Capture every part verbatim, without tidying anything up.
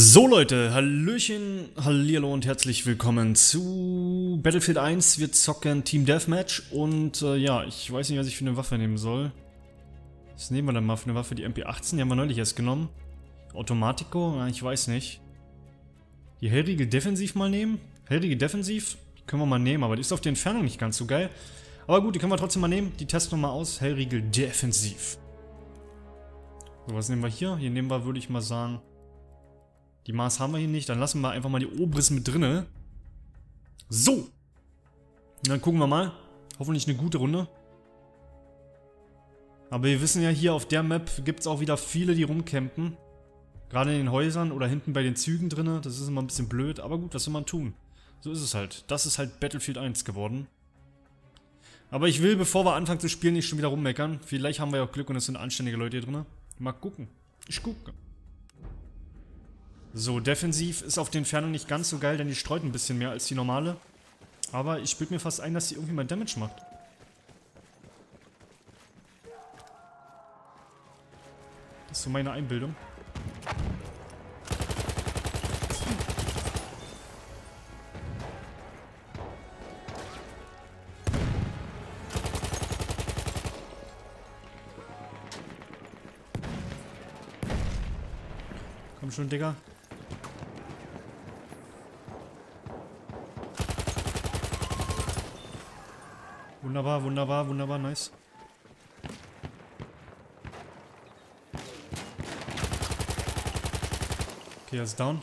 So Leute, Hallöchen, hallihallo und herzlich willkommen zu Battlefield eins. Wir zocken Team Deathmatch und äh, ja, ich weiß nicht, was ich für eine Waffe nehmen soll. Was nehmen wir denn mal für eine Waffe? Die M P achtzehn, die haben wir neulich erst genommen. Automatico? Na, ich weiß nicht. Die Hellriegel Defensiv mal nehmen. Hellriegel Defensiv können wir mal nehmen, aber die ist auf die Entfernung nicht ganz so geil. Aber gut, die können wir trotzdem mal nehmen. Die testen wir mal aus. Hellriegel Defensiv. So, was nehmen wir hier? Hier nehmen wir, würde ich mal sagen... Die Maß haben wir hier nicht, dann lassen wir einfach mal die Obrisse mit drinne. So. Dann gucken wir mal. Hoffentlich eine gute Runde. Aber wir wissen ja, hier auf der Map gibt es auch wieder viele, die rumcampen. Gerade in den Häusern oder hinten bei den Zügen drinne. Das ist immer ein bisschen blöd, aber gut, was soll man tun? So ist es halt. Das ist halt Battlefield eins geworden. Aber ich will, bevor wir anfangen zu spielen, nicht schon wieder rummeckern. Vielleicht haben wir ja auch Glück und es sind anständige Leute hier drinne. Mal gucken. Ich gucke. So, defensiv ist auf den Entfernung nicht ganz so geil, denn die streut ein bisschen mehr als die normale. Aber ich bild mir fast ein, dass sie irgendwie mal Damage macht. Das ist so meine Einbildung. Komm schon, Digga. Wunderbar, wunderbar, wunderbar, nice. Okay, er ist down.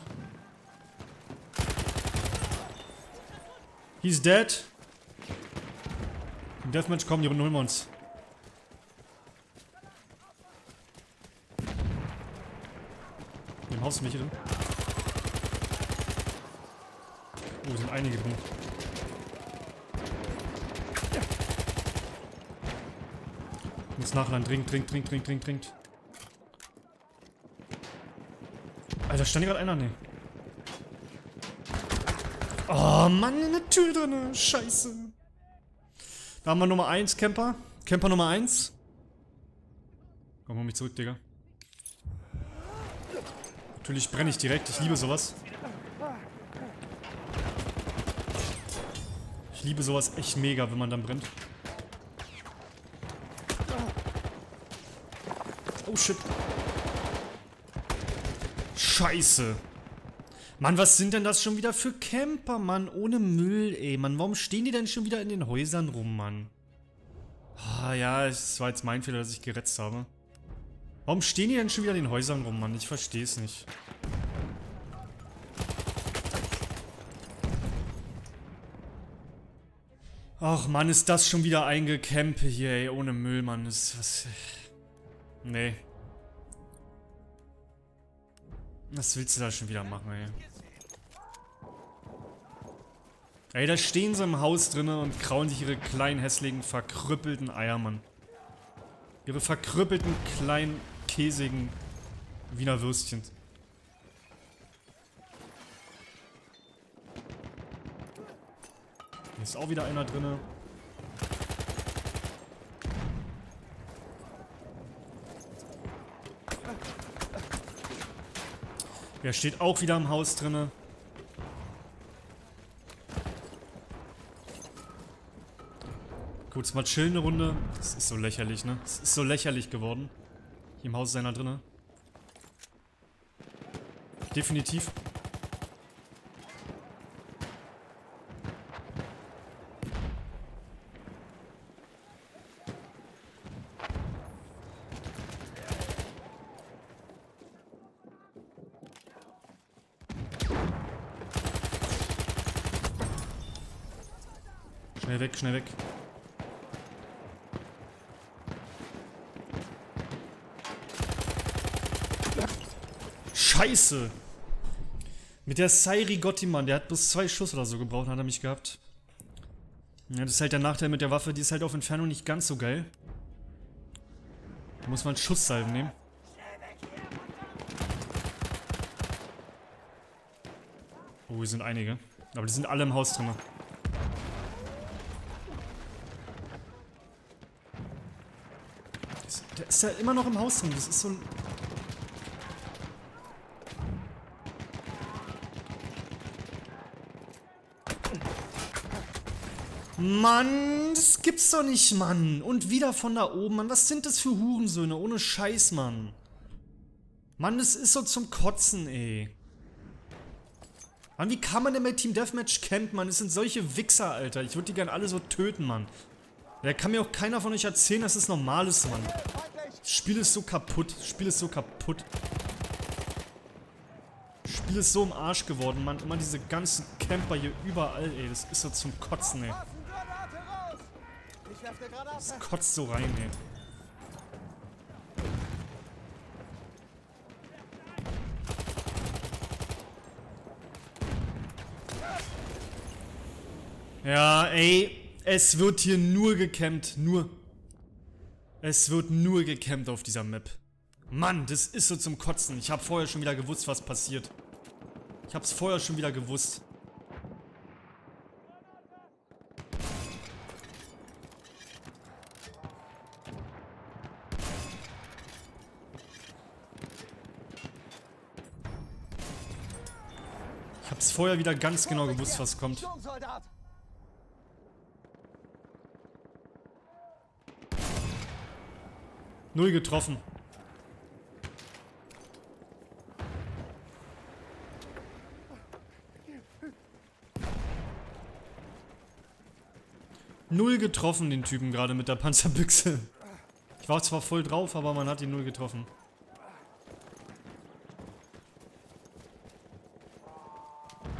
He's dead. Im Deathmatch kommen, die holen wir uns. Im Haus sind welche drin. Oh, sind einige drin. Nachladen, trinkt, trinkt, trinkt, trinkt, trinkt, trinkt. Alter, stand hier gerade einer? Nee. Oh Mann, in der Tür drin. Scheiße. Da haben wir Nummer eins Camper. Camper Nummer eins. Komm, hol mich zurück, Digga. Natürlich brenne ich direkt. Ich liebe sowas. Ich liebe sowas echt mega, wenn man dann brennt. Oh shit. Scheiße. Mann, was sind denn das schon wieder für Camper, Mann? Ohne Müll, ey. Mann, warum stehen die denn schon wieder in den Häusern rum, Mann? Ah, ja, es war jetzt mein Fehler, dass ich geretzt habe. Warum stehen die denn schon wieder in den Häusern rum, Mann? Ich verstehe es nicht. Ach, Mann, ist das schon wieder ein Gecampe hier, ey. Ohne Müll, Mann. Ist was... Nee. Was willst du da schon wieder machen, ey? Ey, da stehen sie im Haus drinne und kraulen sich ihre kleinen, hässlichen, verkrüppelten Eier, Mann. Ihre verkrüppelten, kleinen, käsigen Wiener Würstchen. Hier ist auch wieder einer drinne. Der steht auch wieder im Haus drinne. Kurz mal chillen eine Runde. Das ist so lächerlich, ne? Das ist so lächerlich geworden. Hier im Haus ist einer drinne. Definitiv. Schnell weg, schnell weg. Scheiße! Mit der Sairigotti, Mann, der hat bloß zwei Schuss oder so gebraucht, hat er mich gehabt. Ja, das ist halt der Nachteil mit der Waffe, die ist halt auf Entfernung nicht ganz so geil. Da muss man Schusssalven nehmen. Oh, hier sind einige. Aber die sind alle im Haus drin. Der ist ja immer noch im Haus drin, das ist so... Mann, das gibt's doch nicht, Mann. Und wieder von da oben, Mann. Was sind das für Hurensöhne? Ohne Scheiß, Mann. Mann, das ist so zum Kotzen, ey. Mann, wie kann man denn bei Team Deathmatch campen, Mann? Das sind solche Wichser, Alter. Ich würde die gern alle so töten, Mann. Da kann mir auch keiner von euch erzählen, dass das normal ist, Mann. Das Spiel ist so kaputt. Das Spiel ist so kaputt. Das Spiel ist so im Arsch geworden, Mann. Immer diese ganzen Camper hier überall, ey. Das ist so zum Kotzen, ey. Das kotzt so rein, ey. Ja, ey, es wird hier nur gecampt, nur. Es wird nur gecampt auf dieser Map. Mann, das ist so zum Kotzen. Ich habe vorher schon wieder gewusst, was passiert. Ich hab's vorher schon wieder gewusst. Ich hab's vorher wieder ganz genau gewusst, was kommt. Null getroffen. Null getroffen, den Typen gerade mit der Panzerbüchse. Ich war zwar voll drauf, aber man hat ihn null getroffen.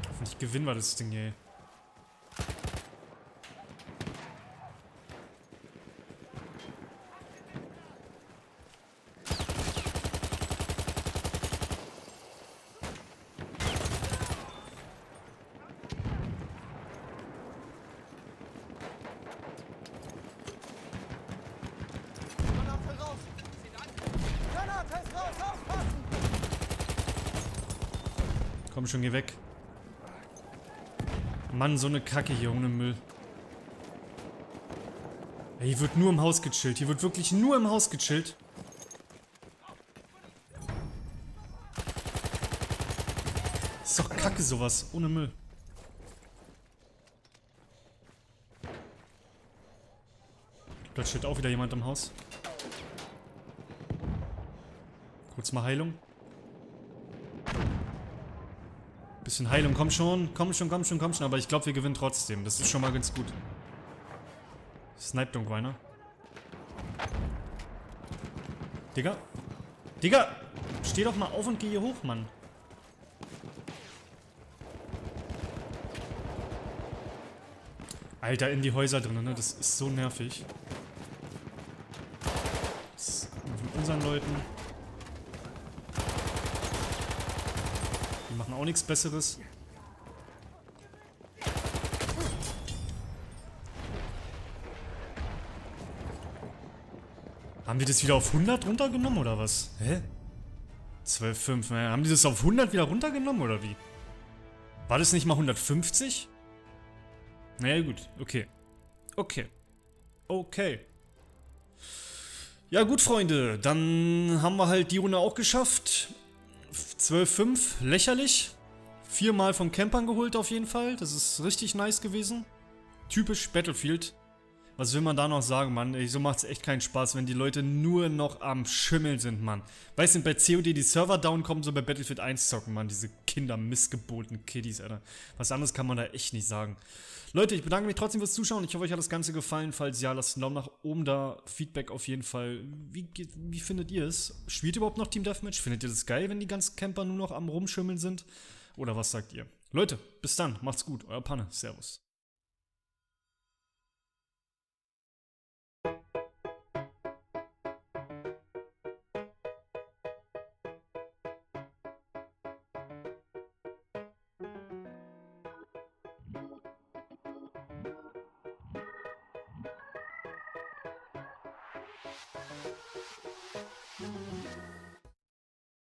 Hoffentlich gewinnen wir das Ding hier, ey. Komm schon, geh weg. Mann, so eine Kacke hier ohne Müll. Ey, hier wird nur im Haus gechillt. Hier wird wirklich nur im Haus gechillt. Ist doch Kacke sowas, ohne Müll. Da chillt auch wieder jemand im Haus. Kurz mal Heilung. Bisschen Heilung, komm schon, komm schon, komm schon, komm schon, aber ich glaube, wir gewinnen trotzdem. Das ist schon mal ganz gut. Snipe doch einer. Digga. Digga! Steh doch mal auf und geh hier hoch, Mann. Alter, in die Häuser drin, ne? Das ist so nervig. Das ist von unseren Leuten. Machen auch nichts Besseres. Haben die das wieder auf hundert runtergenommen oder was? Hä? zwölf Komma fünf. Naja, haben die das auf hundert wieder runtergenommen oder wie? War das nicht mal hundertfünfzig? Naja, gut. Okay. Okay. Okay. Ja, gut, Freunde. Dann haben wir halt die Runde auch geschafft. zwölf Komma fünf, lächerlich. Viermal von Campern geholt auf jeden Fall. Das ist richtig nice gewesen. Typisch Battlefield. Was will man da noch sagen, Mann? Ey, so macht's echt keinen Spaß, wenn die Leute nur noch am Schimmeln sind, Mann. Weißt du, bei C O D die Server down kommen, so bei Battlefield eins zocken, Mann. Diese Kinder, missgebotenen Kiddies, Alter. Was anderes kann man da echt nicht sagen. Leute, ich bedanke mich trotzdem fürs Zuschauen. Ich hoffe, euch hat das Ganze gefallen. Falls ja, lasst einen Daumen nach oben da. Feedback auf jeden Fall. Wie, wie findet ihr es? Spielt ihr überhaupt noch Team Deathmatch? Findet ihr das geil, wenn die ganzen Camper nur noch am Rumschimmeln sind? Oder was sagt ihr? Leute, bis dann. Macht's gut. Euer Panne. Servus. Thank you.